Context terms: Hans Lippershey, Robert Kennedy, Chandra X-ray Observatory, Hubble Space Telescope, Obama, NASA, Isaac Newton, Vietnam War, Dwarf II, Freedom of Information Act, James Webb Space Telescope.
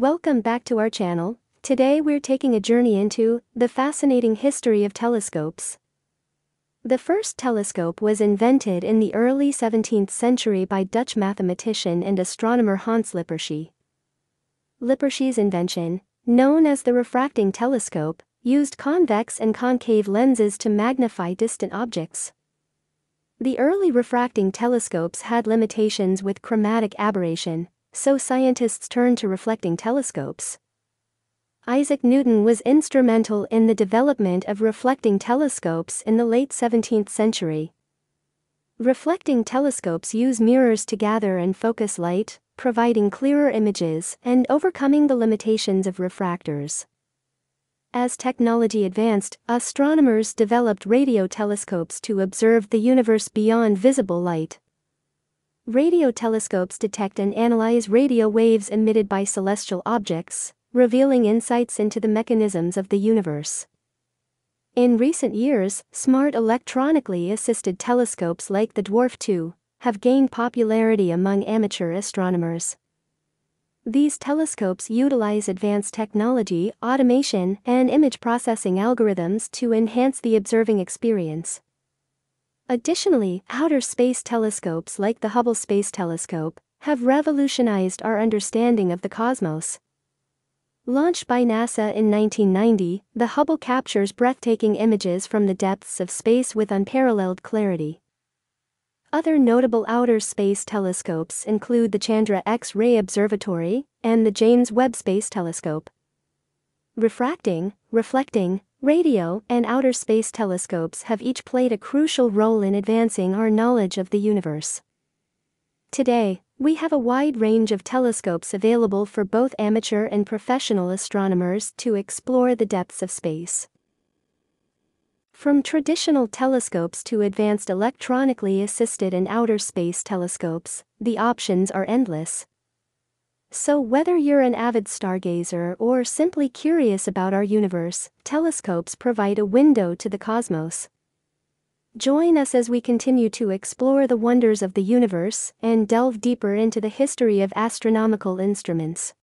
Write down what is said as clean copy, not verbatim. Welcome back to our channel. Today we're taking a journey into the fascinating history of telescopes. The first telescope was invented in the early 17th century by Dutch mathematician and astronomer Hans Lippershey. Lippershey's invention, known as the refracting telescope, used convex and concave lenses to magnify distant objects. The early refracting telescopes had limitations with chromatic aberration, so scientists turned to reflecting telescopes. Isaac Newton was instrumental in the development of reflecting telescopes in the late 17th century. Reflecting telescopes use mirrors to gather and focus light, providing clearer images and overcoming the limitations of refractors. As technology advanced, astronomers developed radio telescopes to observe the universe beyond visible light. Radio telescopes detect and analyze radio waves emitted by celestial objects, revealing insights into the mechanisms of the universe. In recent years, smart electronically assisted telescopes like the Dwarf II have gained popularity among amateur astronomers. These telescopes utilize advanced technology, automation, and image processing algorithms to enhance the observing experience. Additionally, outer space telescopes like the Hubble Space Telescope have revolutionized our understanding of the cosmos. Launched by NASA in 1990, the Hubble captures breathtaking images from the depths of space with unparalleled clarity. Other notable outer space telescopes include the Chandra X-ray Observatory and the James Webb Space Telescope. Refracting, reflecting, radio and outer space telescopes have each played a crucial role in advancing our knowledge of the universe. Today, we have a wide range of telescopes available for both amateur and professional astronomers to explore the depths of space. From traditional telescopes to advanced electronically assisted and outer space telescopes, the options are endless. So whether you're an avid stargazer or simply curious about our universe, telescopes provide a window to the cosmos. Join us as we continue to explore the wonders of the universe and delve deeper into the history of astronomical instruments.